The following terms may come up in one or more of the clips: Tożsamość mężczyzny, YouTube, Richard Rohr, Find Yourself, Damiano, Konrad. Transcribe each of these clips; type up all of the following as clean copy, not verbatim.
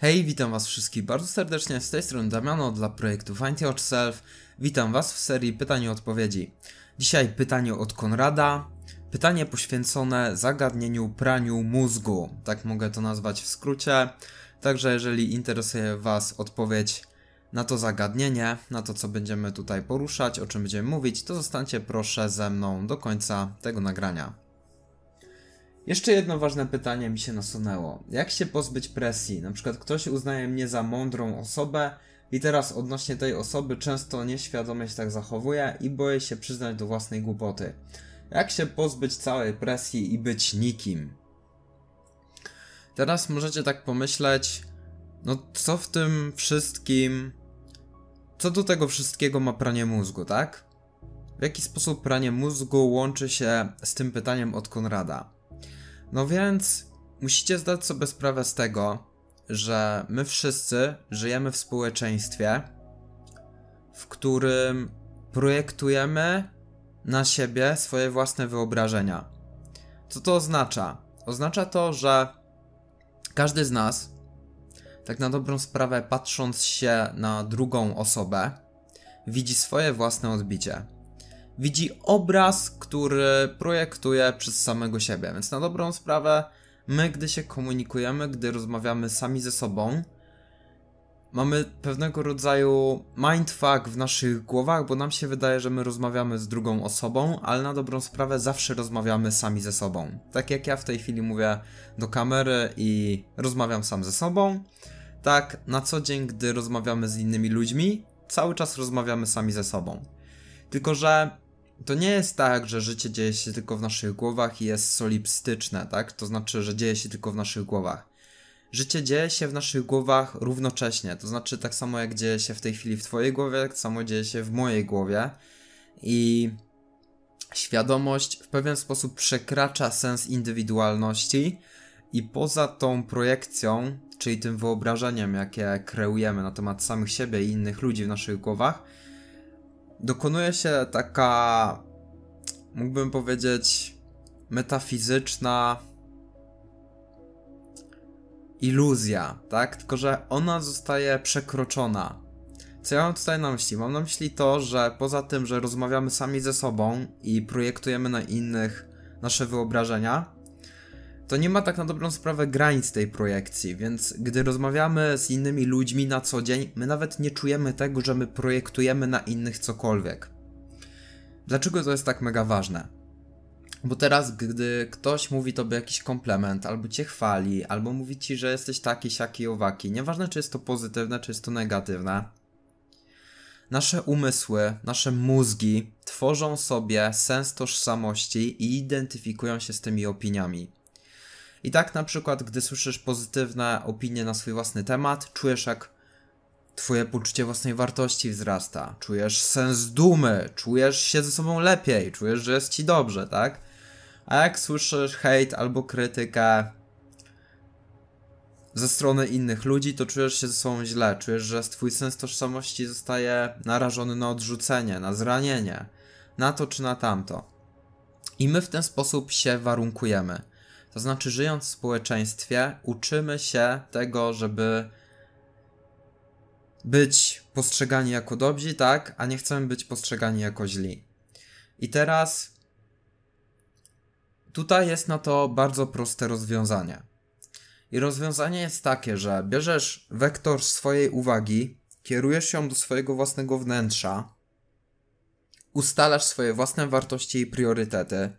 Hej, witam was wszystkich bardzo serdecznie, z tej strony Damiano dla projektu Find Yourself. Witam was w serii Pytań i Odpowiedzi. Dzisiaj pytanie od Konrada, pytanie poświęcone zagadnieniu praniu mózgu, tak mogę to nazwać w skrócie. Także jeżeli interesuje was odpowiedź na to zagadnienie, na to co będziemy tutaj poruszać, o czym będziemy mówić, to zostańcie proszę ze mną do końca tego nagrania. Jeszcze jedno ważne pytanie mi się nasunęło. Jak się pozbyć presji? Na przykład ktoś uznaje mnie za mądrą osobę i teraz odnośnie tej osoby często nieświadomie się tak zachowuje i boję się przyznać do własnej głupoty. Jak się pozbyć całej presji i być nikim? Teraz możecie tak pomyśleć, no co w tym wszystkim, co do tego wszystkiego ma pranie mózgu, tak? W jaki sposób pranie mózgu łączy się z tym pytaniem od Konrada? No więc musicie zdać sobie sprawę z tego, że my wszyscy żyjemy w społeczeństwie, w którym projektujemy na siebie swoje własne wyobrażenia. Co to oznacza? Oznacza to, że każdy z nas, tak na dobrą sprawę patrząc się na drugą osobę, widzi swoje własne odbicie. Widzi obraz, który projektuje przez samego siebie, więc na dobrą sprawę my, gdy się komunikujemy, gdy rozmawiamy sami ze sobą, mamy pewnego rodzaju mindfuck w naszych głowach, bo nam się wydaje, że my rozmawiamy z drugą osobą, ale na dobrą sprawę zawsze rozmawiamy sami ze sobą. Tak jak ja w tej chwili mówię do kamery i rozmawiam sam ze sobą, tak na co dzień, gdy rozmawiamy z innymi ludźmi, cały czas rozmawiamy sami ze sobą. Tylko że to nie jest tak, że życie dzieje się tylko w naszych głowach i jest solipstyczne, tak? To znaczy, że dzieje się tylko w naszych głowach. Życie dzieje się w naszych głowach równocześnie, to znaczy tak samo jak dzieje się w tej chwili w twojej głowie, tak samo dzieje się w mojej głowie i świadomość w pewien sposób przekracza sens indywidualności i poza tą projekcją, czyli tym wyobrażeniem, jakie kreujemy na temat samych siebie i innych ludzi w naszych głowach, dokonuje się taka, mógłbym powiedzieć, metafizyczna iluzja, tak? Tylko że ona zostaje przekroczona. Co ja mam tutaj na myśli? Mam na myśli to, że poza tym, że rozmawiamy sami ze sobą i projektujemy na innych nasze wyobrażenia, to nie ma tak na dobrą sprawę granic tej projekcji, więc gdy rozmawiamy z innymi ludźmi na co dzień, my nawet nie czujemy tego, że my projektujemy na innych cokolwiek. Dlaczego to jest tak mega ważne? Bo teraz, gdy ktoś mówi tobie jakiś komplement, albo cię chwali, albo mówi ci, że jesteś taki, siaki, owaki, nieważne czy jest to pozytywne, czy jest to negatywne, nasze umysły, nasze mózgi tworzą sobie sens tożsamości i identyfikują się z tymi opiniami. I tak na przykład, gdy słyszysz pozytywne opinie na swój własny temat, czujesz jak twoje poczucie własnej wartości wzrasta, czujesz sens dumy, czujesz się ze sobą lepiej, czujesz, że jest ci dobrze, tak? A jak słyszysz hejt albo krytykę ze strony innych ludzi, to czujesz się ze sobą źle, czujesz, że twój sens tożsamości zostaje narażony na odrzucenie, na zranienie, na to czy na tamto. I my w ten sposób się warunkujemy. To znaczy, żyjąc w społeczeństwie, uczymy się tego, żeby być postrzegani jako dobrzy, tak? A nie chcemy być postrzegani jako źli. I teraz tutaj jest na to bardzo proste rozwiązanie. I rozwiązanie jest takie, że bierzesz wektor swojej uwagi, kierujesz ją do swojego własnego wnętrza, ustalasz swoje własne wartości i priorytety,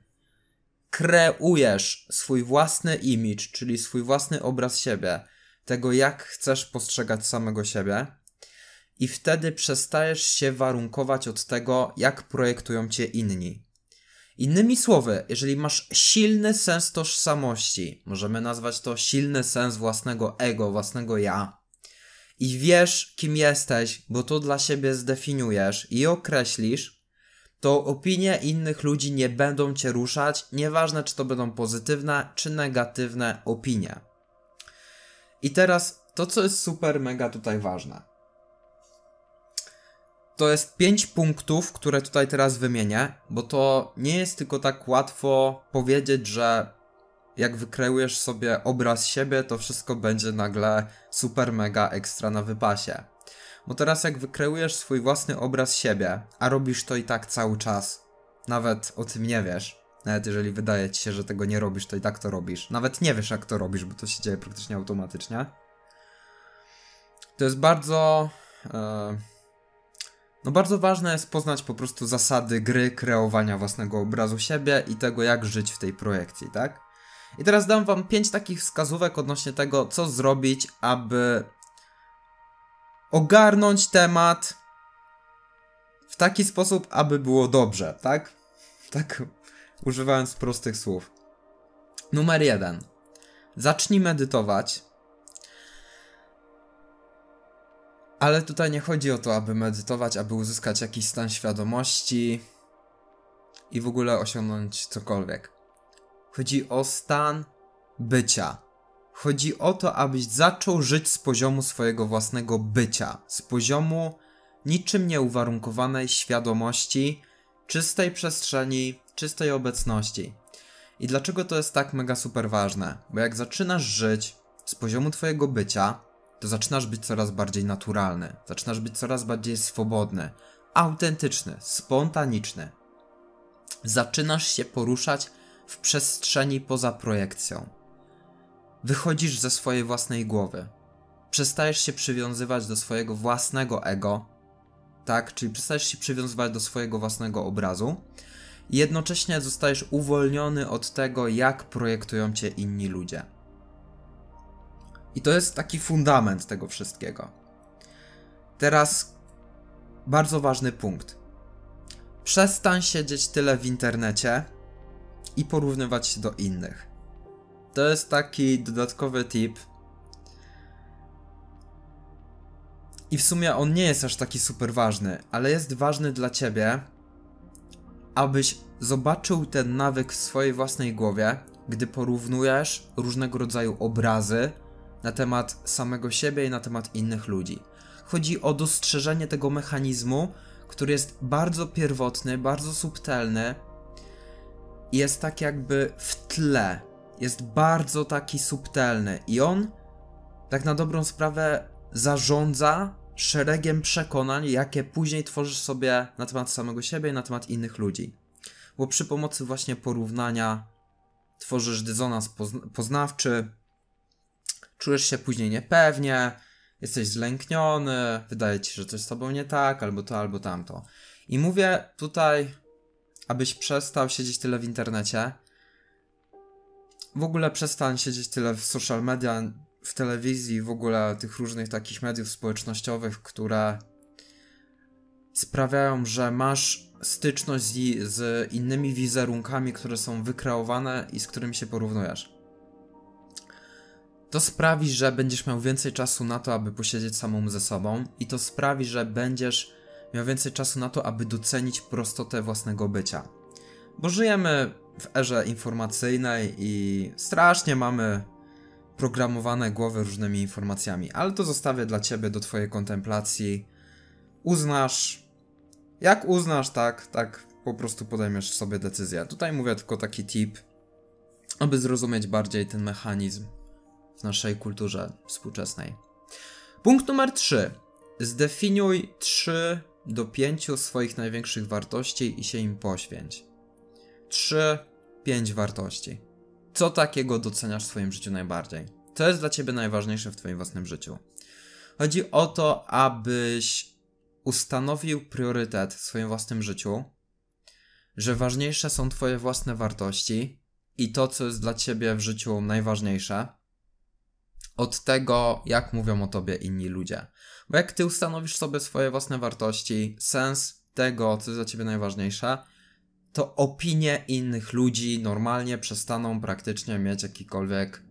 kreujesz swój własny image, czyli swój własny obraz siebie, tego jak chcesz postrzegać samego siebie i wtedy przestajesz się warunkować od tego, jak projektują cię inni. Innymi słowy, jeżeli masz silny sens tożsamości, możemy nazwać to silny sens własnego ego, własnego ja i wiesz, kim jesteś, bo to dla siebie zdefiniujesz i określisz, to opinie innych ludzi nie będą cię ruszać, nieważne czy to będą pozytywne czy negatywne opinie. I teraz to, co jest super mega tutaj ważne. To jest 5 punktów, które tutaj teraz wymienię, bo to nie jest tylko tak łatwo powiedzieć, że jak wykreujesz sobie obraz siebie, to wszystko będzie nagle super mega ekstra na wypasie. Bo teraz jak wykreujesz swój własny obraz siebie, a robisz to i tak cały czas, nawet o tym nie wiesz, nawet jeżeli wydaje ci się, że tego nie robisz, to i tak to robisz. Nawet nie wiesz, jak to robisz, bo to się dzieje praktycznie automatycznie. To jest bardzo... No bardzo ważne jest poznać po prostu zasady gry kreowania własnego obrazu siebie i tego, jak żyć w tej projekcji, tak? I teraz dam wam 5 takich wskazówek odnośnie tego, co zrobić, aby ogarnąć temat w taki sposób, aby było dobrze, tak? Tak, używając prostych słów. Numer 1. Zacznij medytować. Ale tutaj nie chodzi o to, aby medytować, aby uzyskać jakiś stan świadomości i w ogóle osiągnąć cokolwiek. Chodzi o stan bycia. Chodzi o to, abyś zaczął żyć z poziomu swojego własnego bycia. Z poziomu niczym nieuwarunkowanej świadomości, czystej przestrzeni, czystej obecności. I dlaczego to jest tak mega super ważne? Bo jak zaczynasz żyć z poziomu twojego bycia, to zaczynasz być coraz bardziej naturalny, zaczynasz być coraz bardziej swobodny, autentyczny, spontaniczny. Zaczynasz się poruszać w przestrzeni poza projekcją. Wychodzisz ze swojej własnej głowy. Przestajesz się przywiązywać do swojego własnego ego, tak? Czyli przestajesz się przywiązywać do swojego własnego obrazu. I jednocześnie zostajesz uwolniony od tego, jak projektują cię inni ludzie. I to jest taki fundament tego wszystkiego. Teraz bardzo ważny punkt. Przestań siedzieć tyle w internecie i porównywać się do innych. To jest taki dodatkowy tip. I w sumie on nie jest aż taki super ważny, ale jest ważny dla ciebie, abyś zobaczył ten nawyk w swojej własnej głowie, gdy porównujesz różnego rodzaju obrazy na temat samego siebie i na temat innych ludzi. Chodzi o dostrzeżenie tego mechanizmu, który jest bardzo pierwotny, bardzo subtelny. Jest tak jakby w tle. Jest bardzo taki subtelny. I on, tak na dobrą sprawę, zarządza szeregiem przekonań, jakie później tworzysz sobie na temat samego siebie i na temat innych ludzi. Bo przy pomocy właśnie porównania tworzysz dysonans poznawczy, czujesz się później niepewnie, jesteś zlękniony, wydaje ci się, że coś z tobą nie tak, albo to, albo tamto. I mówię tutaj, abyś przestał siedzieć tyle w internecie. W ogóle przestań siedzieć tyle w social media, w telewizji, w ogóle tych różnych takich mediów społecznościowych, które sprawiają, że masz styczność z innymi wizerunkami, które są wykreowane i z którymi się porównujesz. To sprawi, że będziesz miał więcej czasu na to, aby posiedzieć samą ze sobą, i to sprawi, że będziesz miał więcej czasu na to, aby docenić prostotę własnego bycia. Bo żyjemy w erze informacyjnej i strasznie mamy programowane głowy różnymi informacjami, ale to zostawię dla ciebie, do twojej kontemplacji. Uznasz, jak uznasz, tak po prostu podejmiesz sobie decyzję. Tutaj mówię tylko taki tip, aby zrozumieć bardziej ten mechanizm w naszej kulturze współczesnej. Punkt numer 3. Zdefiniuj 3 do 5 swoich największych wartości i się im poświęć. 3-5 wartości. Co takiego doceniasz w swoim życiu najbardziej? Co jest dla ciebie najważniejsze w twoim własnym życiu? Chodzi o to, abyś ustanowił priorytet w swoim własnym życiu, że ważniejsze są twoje własne wartości i to, co jest dla ciebie w życiu najważniejsze, od tego, jak mówią o tobie inni ludzie. Bo jak ty ustanowisz sobie swoje własne wartości, sens tego, co jest dla ciebie najważniejsze, to opinie innych ludzi normalnie przestaną praktycznie mieć jakikolwiek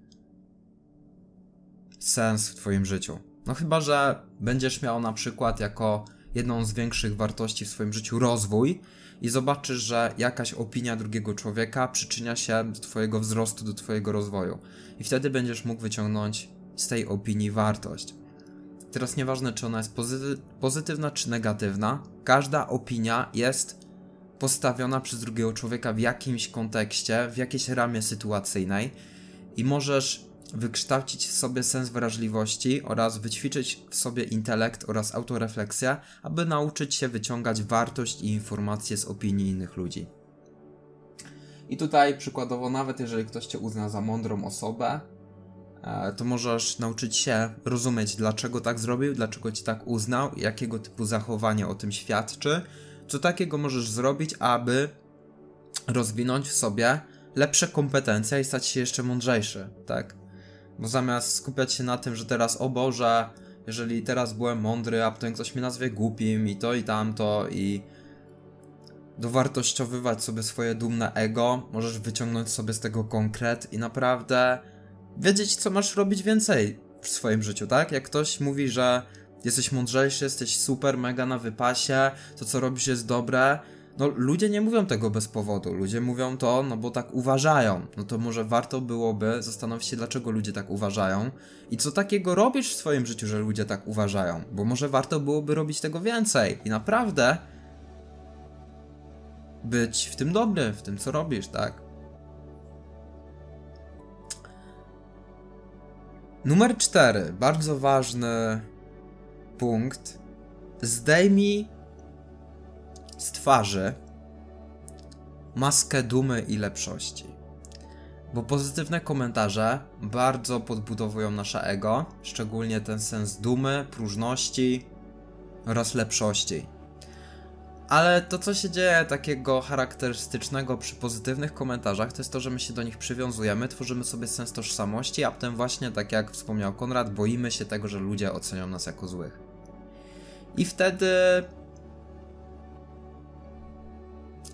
sens w twoim życiu. No chyba że będziesz miał na przykład jako jedną z większych wartości w swoim życiu rozwój i zobaczysz, że jakaś opinia drugiego człowieka przyczynia się do twojego wzrostu, do twojego rozwoju. I wtedy będziesz mógł wyciągnąć z tej opinii wartość. Teraz nieważne, czy ona jest pozytywna czy negatywna, każda opinia jest postawiona przez drugiego człowieka w jakimś kontekście, w jakiejś ramie sytuacyjnej i możesz wykształcić w sobie sens wrażliwości oraz wyćwiczyć w sobie intelekt oraz autorefleksję, aby nauczyć się wyciągać wartość i informacje z opinii innych ludzi. I tutaj przykładowo, nawet jeżeli ktoś Cię uzna za mądrą osobę, to możesz nauczyć się rozumieć, dlaczego tak zrobił, dlaczego Cię tak uznał, jakiego typu zachowanie o tym świadczy, co takiego możesz zrobić, aby rozwinąć w sobie lepsze kompetencje i stać się jeszcze mądrzejszy, tak? Bo zamiast skupiać się na tym, że teraz, o Boże, jeżeli teraz byłem mądry, a potem ktoś mnie nazwie głupim i to i tamto, i dowartościowywać sobie swoje dumne ego, możesz wyciągnąć sobie z tego konkret i naprawdę wiedzieć, co masz robić więcej w swoim życiu, tak? Jak ktoś mówi, że jesteś mądrzejszy, jesteś super, mega na wypasie, to co robisz jest dobre, no ludzie nie mówią tego bez powodu, ludzie mówią to, no bo tak uważają. No to może warto byłoby zastanowić się, dlaczego ludzie tak uważają i co takiego robisz w swoim życiu, że ludzie tak uważają, bo może warto byłoby robić tego więcej i naprawdę być w tym dobry, w tym co robisz, tak? Numer 4, bardzo ważny punkt. Zdejmij z twarzy maskę dumy i lepszości. Bo pozytywne komentarze bardzo podbudowują nasze ego, szczególnie ten sens dumy, próżności oraz lepszości. Ale to, co się dzieje takiego charakterystycznego przy pozytywnych komentarzach, to jest to, że my się do nich przywiązujemy, tworzymy sobie sens tożsamości, a potem właśnie, tak jak wspomniał Konrad, boimy się tego, że ludzie ocenią nas jako złych. I wtedy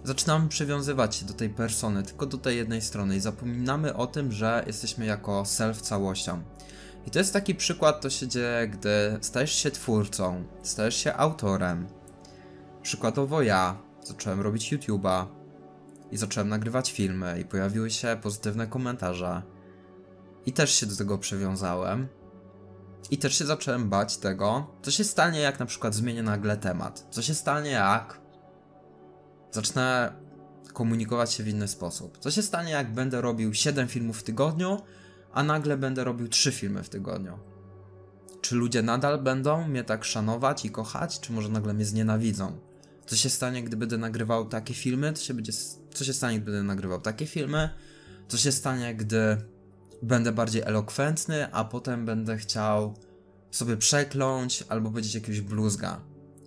zaczynamy przywiązywać się do tej persony, tylko do tej jednej strony i zapominamy o tym, że jesteśmy jako self całością. I to jest taki przykład, to się dzieje, gdy stajesz się twórcą, stajesz się autorem. Przykładowo ja zacząłem robić YouTube'a i zacząłem nagrywać filmy i pojawiły się pozytywne komentarze. I też się do tego przywiązałem. I też się zacząłem bać tego, co się stanie, jak na przykład zmienię nagle temat. Co się stanie, jak zacznę komunikować się w inny sposób. Co się stanie, jak będę robił 7 filmów w tygodniu, a nagle będę robił 3 filmy w tygodniu. Czy ludzie nadal będą mnie tak szanować i kochać, czy może nagle mnie znienawidzą? Co się stanie, gdy będę nagrywał takie filmy? Co się stanie, gdy będę nagrywał takie filmy? Co się stanie, gdy będę bardziej elokwentny, a potem będę chciał sobie przekląć albo powiedzieć jakiegoś bluzga?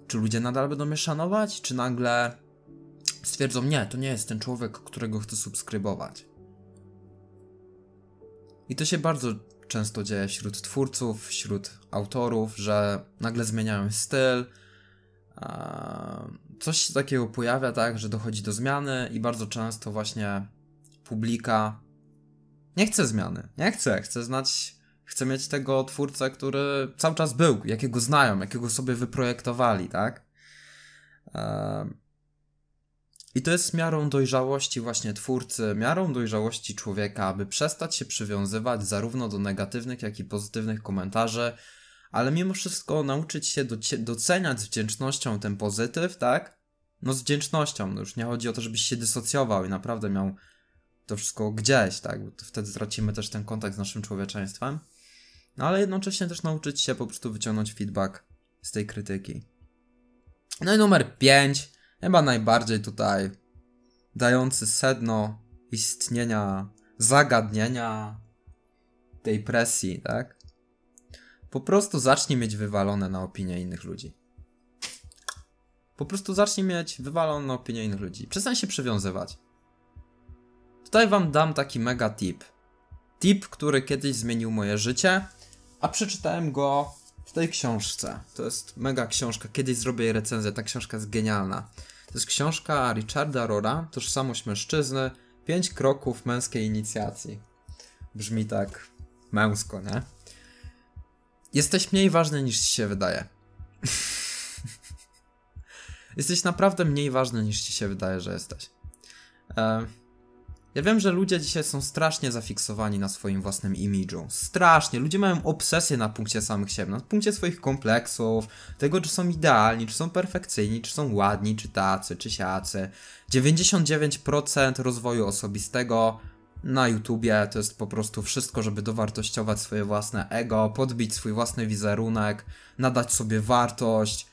Czy ludzie nadal będą mnie szanować, czy nagle stwierdzą, nie, to nie jest ten człowiek, którego chcę subskrybować? I to się bardzo często dzieje wśród twórców, wśród autorów, że nagle zmieniają styl, coś się takiego pojawia, tak, że dochodzi do zmiany i bardzo często właśnie publika nie chce zmiany, chce mieć tego twórcę, który cały czas był, jakiego znają, jakiego sobie wyprojektowali, tak? I to jest miarą dojrzałości właśnie twórcy, miarą dojrzałości człowieka, aby przestać się przywiązywać zarówno do negatywnych, jak i pozytywnych komentarzy, ale mimo wszystko nauczyć się doceniać z wdzięcznością ten pozytyw, tak? No z wdzięcznością, no już nie chodzi o to, żebyś się dysocjował i naprawdę miał to wszystko gdzieś, tak? Bo to wtedy stracimy też ten kontakt z naszym człowieczeństwem. No ale jednocześnie też nauczyć się po prostu wyciągnąć feedback z tej krytyki. No i numer 5. Chyba najbardziej tutaj dający sedno istnienia zagadnienia tej presji, tak? Po prostu zacznij mieć wywalone na opinie innych ludzi. Przestań się przywiązywać. Tutaj wam dam taki mega tip. Tip, który kiedyś zmienił moje życie, a przeczytałem go w tej książce. To jest mega książka, kiedyś zrobię jej recenzję, ta książka jest genialna. To jest książka Richarda Rohra, Tożsamość mężczyzny, 5 kroków męskiej inicjacji. Brzmi tak męsko, nie? Jesteś mniej ważny niż ci się wydaje. Jesteś naprawdę mniej ważny niż ci się wydaje, że jesteś. Ja wiem, że ludzie dzisiaj są strasznie zafiksowani na swoim własnym imidżu. Strasznie. Ludzie mają obsesję na punkcie samych siebie, na punkcie swoich kompleksów, tego, czy są idealni, czy są perfekcyjni, czy są ładni, czy tacy, czy siacy. 99% rozwoju osobistego na YouTubie to jest po prostu wszystko, żeby dowartościować swoje własne ego, podbić swój własny wizerunek, nadać sobie wartość,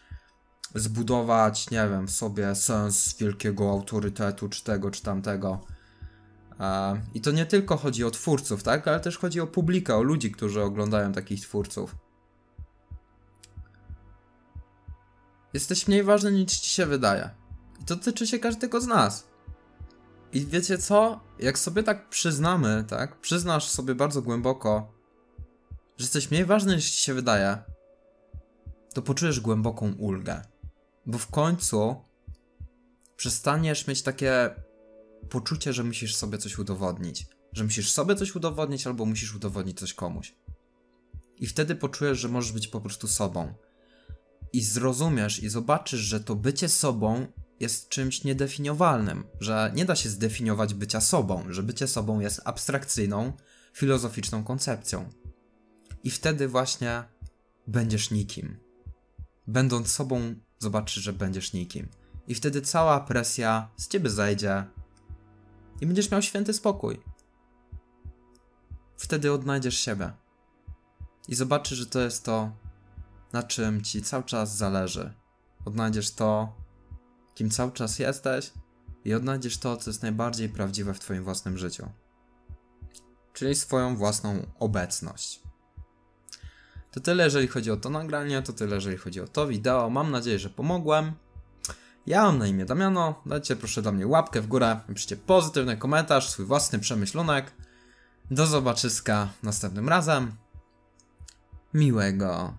zbudować, nie wiem, sobie sens wielkiego autorytetu, czy tego, czy tamtego. I to nie tylko chodzi o twórców, tak? Ale też chodzi o publikę, o ludzi, którzy oglądają takich twórców. Jesteś mniej ważny, niż ci się wydaje. I to tyczy się każdego z nas. I wiecie co? Jak sobie tak przyznamy, tak? Przyznasz sobie bardzo głęboko, że jesteś mniej ważny, niż ci się wydaje, to poczujesz głęboką ulgę. Bo w końcu przestaniesz mieć takie poczucie, że musisz sobie coś udowodnić. Że musisz sobie coś udowodnić, albo musisz udowodnić coś komuś. I wtedy poczujesz, że możesz być po prostu sobą. I zrozumiesz i zobaczysz, że to bycie sobą jest czymś niedefiniowalnym, że nie da się zdefiniować bycia sobą, że bycie sobą jest abstrakcyjną, filozoficzną koncepcją. I wtedy właśnie będziesz nikim. Będąc sobą, zobaczysz, że będziesz nikim. I wtedy cała presja z ciebie zejdzie i będziesz miał święty spokój. Wtedy odnajdziesz siebie. I zobaczysz, że to jest to, na czym ci cały czas zależy. Odnajdziesz to, kim cały czas jesteś, i odnajdziesz to, co jest najbardziej prawdziwe w twoim własnym życiu. Czyli swoją własną obecność. To tyle, jeżeli chodzi o to nagranie, to tyle, jeżeli chodzi o to wideo. Mam nadzieję, że pomogłem. Ja mam na imię Damiano. Dajcie proszę do mnie łapkę w górę, napiszcie pozytywny komentarz, swój własny przemyślunek. Do zobaczyska następnym razem. Miłego.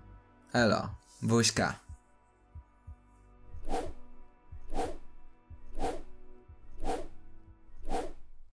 Elo, buźka.